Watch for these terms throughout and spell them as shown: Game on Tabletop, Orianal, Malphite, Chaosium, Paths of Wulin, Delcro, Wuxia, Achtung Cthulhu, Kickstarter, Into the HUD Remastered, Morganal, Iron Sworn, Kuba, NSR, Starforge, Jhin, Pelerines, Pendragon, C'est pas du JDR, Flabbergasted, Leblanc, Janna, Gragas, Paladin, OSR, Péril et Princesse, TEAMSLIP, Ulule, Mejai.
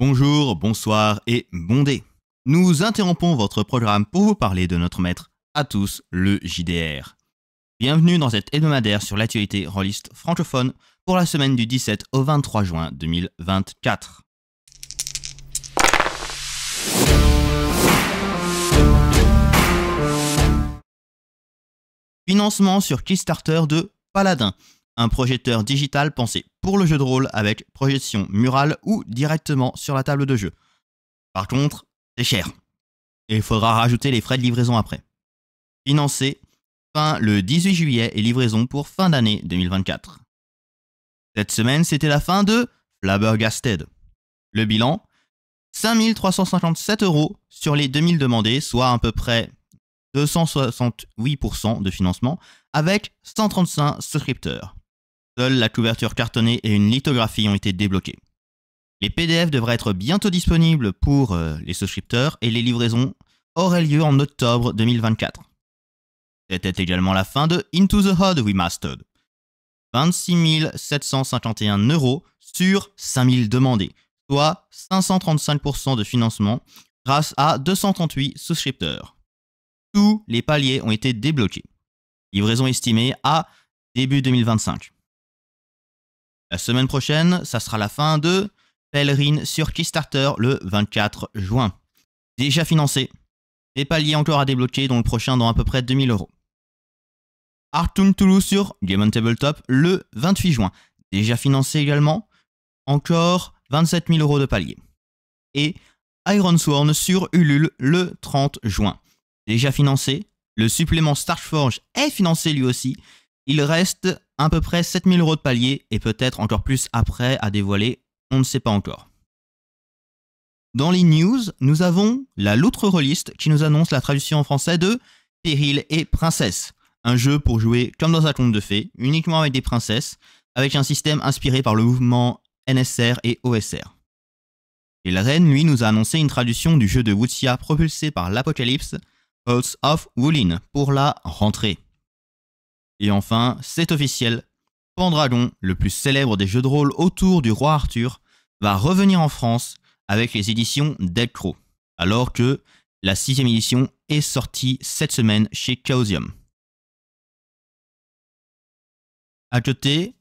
Bonjour, bonsoir et bon dé. Nous interrompons votre programme pour vous parler de notre maître à tous, le JDR. Bienvenue dans cet hebdomadaire sur l'actualité rôliste francophone pour la semaine du 17 au 23 juin 2024. Financement sur Kickstarter de Paladin, un projecteur digital pensé pour le jeu de rôle avec projection murale ou directement sur la table de jeu. Par contre, c'est cher. Et il faudra rajouter les frais de livraison après. Financé fin le 18 juillet et livraison pour fin d'année 2024. Cette semaine, c'était la fin de Flabbergasted. Le bilan, 5 357 € sur les 2000 demandés, soit à peu près 268% de financement, avec 135 souscripteurs. Seule la couverture cartonnée et une lithographie ont été débloquées. Les PDF devraient être bientôt disponibles pour les souscripteurs et les livraisons auraient lieu en octobre 2024. C'était également la fin de Into the HUD Remastered. 26 751 € sur 5000 demandés, soit 535% de financement grâce à 238 souscripteurs. Tous les paliers ont été débloqués. Livraison estimée à début 2025. La semaine prochaine, ça sera la fin de Pelerines sur Kickstarter le 24 juin. Déjà financé. Des paliers encore à débloquer, dont le prochain dans à peu près 2000 €. Achtung Cthulhu sur Game on Tabletop le 28 juin. Déjà financé également. Encore 27 000 € de palier. Et Iron Sworn sur Ulule le 30 juin. Déjà financé, le supplément Starforge est financé lui aussi. Il reste à peu près 7 000 € de palier et peut-être encore plus après à dévoiler, on ne sait pas encore. Dans les news, nous avons la loutre rôliste qui nous annonce la traduction en français de Péril et Princesse, un jeu pour jouer comme dans un conte de fées, uniquement avec des princesses, avec un système inspiré par le mouvement NSR et OSR. Et la reine, lui, nous a annoncé une traduction du jeu de Wuxia propulsé par l'Apocalypse, Paths of Wulin pour la rentrée. Et enfin, c'est officiel, Pendragon, le plus célèbre des jeux de rôle autour du roi Arthur, va revenir en France avec les éditions Delcro, alors que la 6e édition est sortie cette semaine chez Chaosium. À côté,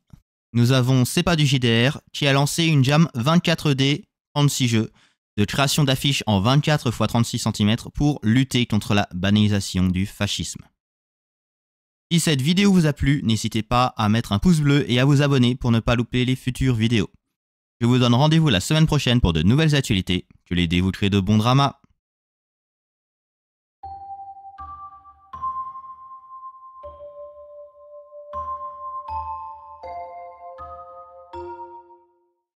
nous avons C'est pas du JDR qui a lancé une jam 24D 36 jeux, de création d'affiches en 24 x 36 cm pour lutter contre la banalisation du fascisme. Si cette vidéo vous a plu, n'hésitez pas à mettre un pouce bleu et à vous abonner pour ne pas louper les futures vidéos. Je vous donne rendez-vous la semaine prochaine pour de nouvelles actualités. Que les dés vous créent de bons dramas.